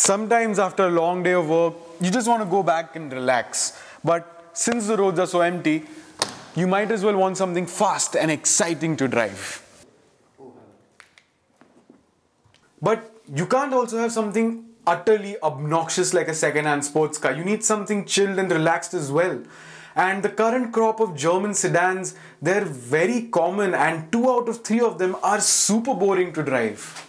Sometimes after a long day of work, you just want to go back and relax. But since the roads are so empty, you might as well want something fast and exciting to drive. But you can't also have something utterly obnoxious like a second-hand sports car. You need something chilled and relaxed as well. And the current crop of German sedans, they're very common, and 2 out of 3 of them are super boring to drive.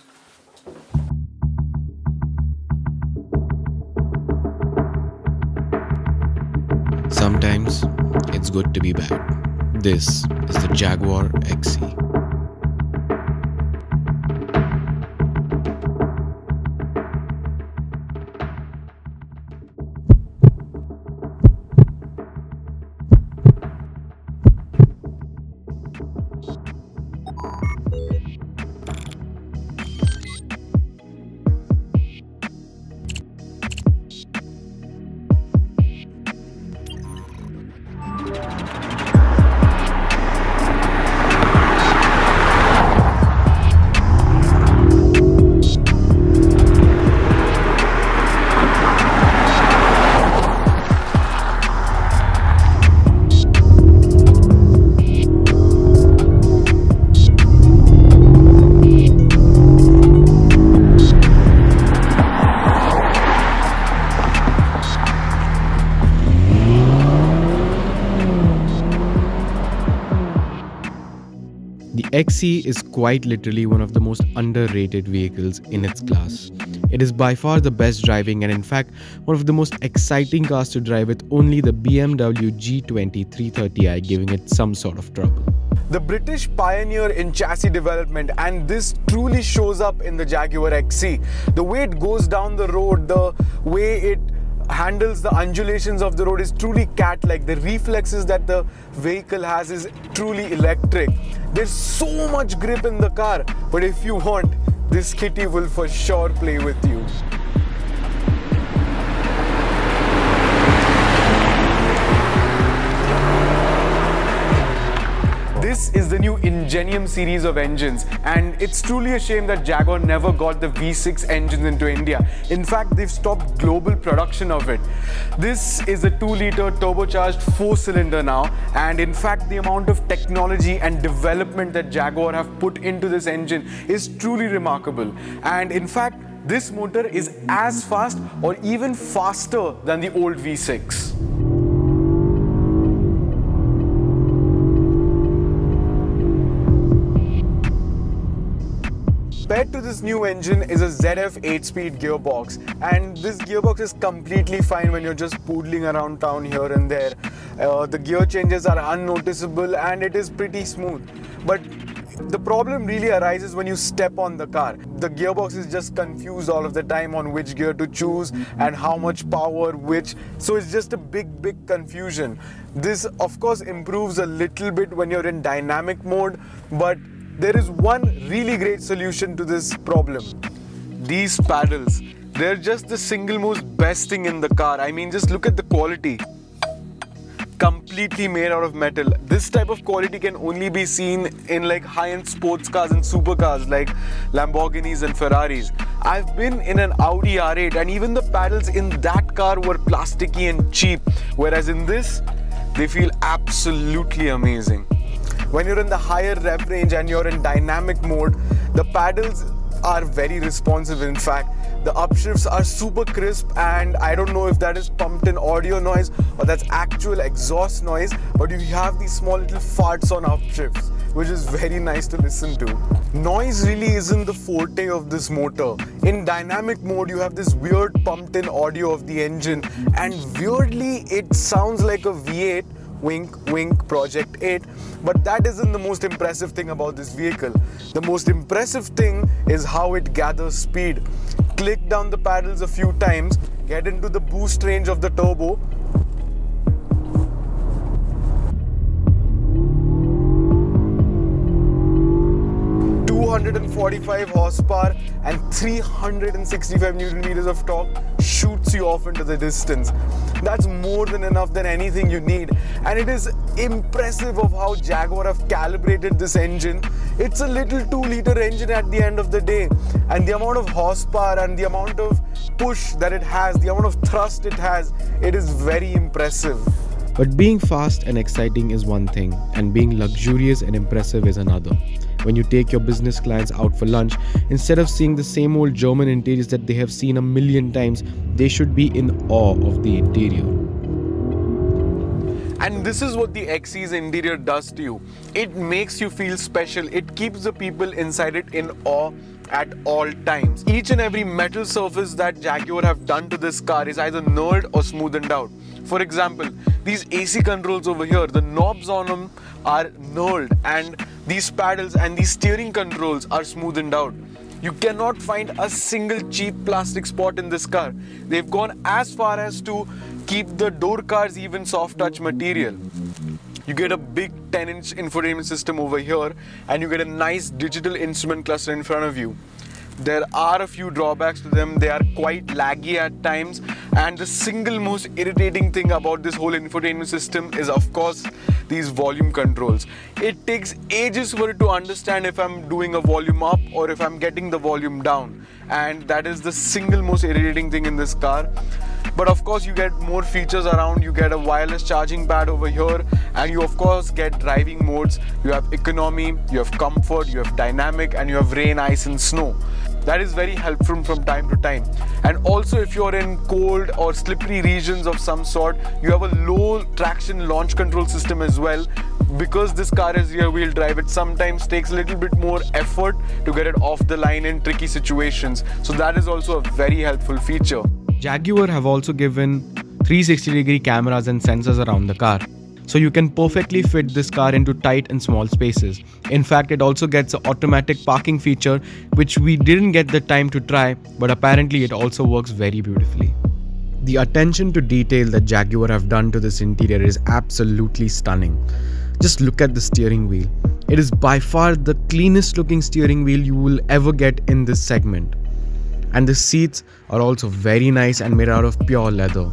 Sometimes it's good to be bad. This is the Jaguar XE. The XE is quite literally one of the most underrated vehicles in its class. It is by far the best driving and in fact one of the most exciting cars to drive, with only the BMW G20 330i giving it some sort of trouble. The British pioneer in chassis development, and this truly shows up in the Jaguar XE. The way it goes down the road, the way it handles the undulations of the road is truly cat-like. The reflexes that the vehicle has is truly electric. There's so much grip in the car, but if you want, this kitty will for sure play with you. This is the new Ingenium series of engines, and it's truly a shame that Jaguar never got the V6 engines into India. In fact, they've stopped global production of it. This is a 2-liter turbocharged 4-cylinder now, and in fact the amount of technology and development that Jaguar have put into this engine is truly remarkable. And in fact, this motor is as fast or even faster than the old V6. Compared to this new engine is a ZF 8-speed gearbox, and this gearbox is completely fine when you're just poodling around town here and there. The gear changes are unnoticeable and it is pretty smooth. But the problem really arises when you step on the car. The gearbox is just confused all of the time on which gear to choose and how much power which. So it's just a big confusion. This of course improves a little bit when you're in dynamic mode, but there is one really great solution to this problem. These paddles, they're just the single most best thing in the car. I mean, just look at the quality. Completely made out of metal. This type of quality can only be seen in like high-end sports cars and supercars like Lamborghinis and Ferraris. I've been in an Audi R8 and even the paddles in that car were plasticky and cheap, whereas in this, they feel absolutely amazing. When you're in the higher rev range and you're in dynamic mode, the paddles are very responsive. In fact, the upshifts are super crisp, and I don't know if that is pumped in audio noise or that's actual exhaust noise, but you have these small little farts on upshifts, which is very nice to listen to. Noise really isn't the forte of this motor. In dynamic mode, you have this weird pumped in audio of the engine, and weirdly it sounds like a V8. Wink, wink, Project 8. But that isn't the most impressive thing about this vehicle. The most impressive thing is how it gathers speed. Click down the paddles a few times, get into the boost range of the turbo. 245 horsepower and 365 Newton meters of torque shoots you off into the distance. That's more than enough than anything you need, and it is impressive of how Jaguar have calibrated this engine. It's a little 2-liter engine at the end of the day, and the amount of horsepower and the amount of push that it has, the amount of thrust it has, it is very impressive. But being fast and exciting is one thing, and being luxurious and impressive is another. When you take your business clients out for lunch, instead of seeing the same old German interiors that they have seen a million times, they should be in awe of the interior. And this is what the XE's interior does to you. It makes you feel special. It keeps the people inside it in awe at all times. Each and every metal surface that Jaguar have done to this car is either knurled or smoothened out. For example, these AC controls over here, the knobs on them are knurled, and these paddles and these steering controls are smoothened out. You cannot find a single cheap plastic spot in this car. They've gone as far as to keep the door cars even soft touch material. You get a big 10-inch infotainment system over here, and you get a nice digital instrument cluster in front of you. There are a few drawbacks to them. They are quite laggy at times, and the single most irritating thing about this whole infotainment system is, of course, these volume controls. It takes ages for it to understand if I'm doing a volume up or if I'm getting the volume down, and that is the single most irritating thing in this car. But of course, you get more features around. You get a wireless charging pad over here, and you of course get driving modes. You have economy, you have comfort, you have dynamic, and you have rain, ice and snow. That is very helpful from time to time. And also, if you're in cold or slippery regions of some sort, you have a low traction launch control system as well. Because this car is rear wheel drive, it sometimes takes a little bit more effort to get it off the line in tricky situations. So that is also a very helpful feature. Jaguar have also given 360-degree cameras and sensors around the car, so you can perfectly fit this car into tight and small spaces. In fact, it also gets an automatic parking feature, which we didn't get the time to try, but apparently it also works very beautifully. The attention to detail that Jaguar have done to this interior is absolutely stunning. Just look at the steering wheel. It is by far the cleanest looking steering wheel you will ever get in this segment. And the seats are also very nice and made out of pure leather.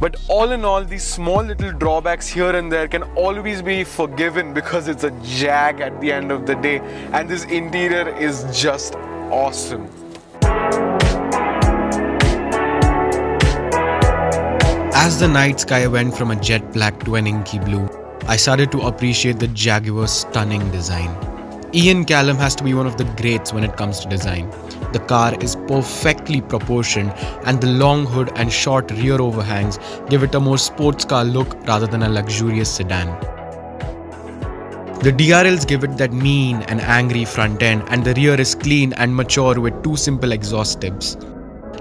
But all in all, these small little drawbacks here and there can always be forgiven because it's a Jag at the end of the day, and this interior is just awesome. As the night sky went from a jet black to an inky blue, I started to appreciate the Jaguar's stunning design. Ian Callum has to be one of the greats when it comes to design. The car is perfectly proportioned, and the long hood and short rear overhangs give it a more sports car look rather than a luxurious sedan. The DRLs give it that mean and angry front end, and the rear is clean and mature with two simple exhaust tips.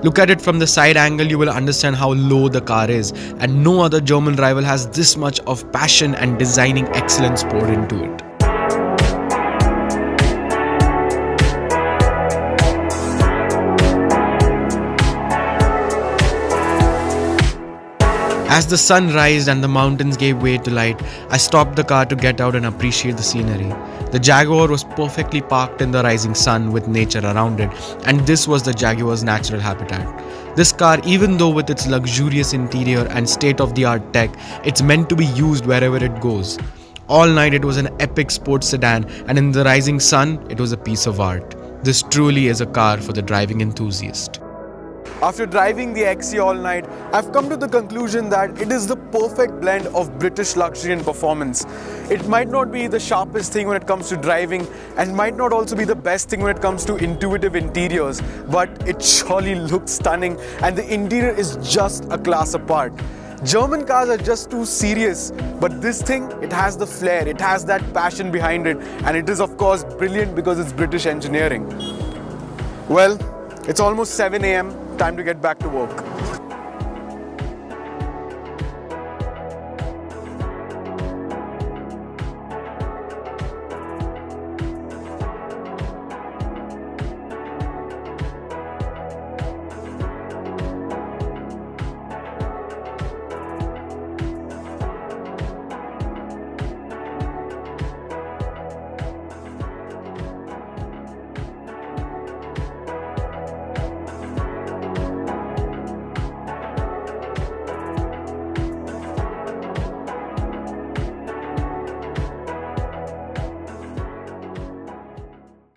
Look at it from the side angle, you will understand how low the car is, and no other German rival has this much of passion and designing excellence poured into it. As the sun rose and the mountains gave way to light, I stopped the car to get out and appreciate the scenery. The Jaguar was perfectly parked in the rising sun with nature around it, and this was the Jaguar's natural habitat. This car, even though with its luxurious interior and state-of-the-art tech, it's meant to be used wherever it goes. All night it was an epic sports sedan, and in the rising sun, it was a piece of art. This truly is a car for the driving enthusiast. After driving the XE all night, I've come to the conclusion that it is the perfect blend of British luxury and performance. It might not be the sharpest thing when it comes to driving, and might not also be the best thing when it comes to intuitive interiors, but it surely looks stunning, and the interior is just a class apart. German cars are just too serious, but this thing, it has the flair, it has that passion behind it, and it is of course brilliant because it's British engineering. Well, it's almost 7 a.m. Time to get back to work.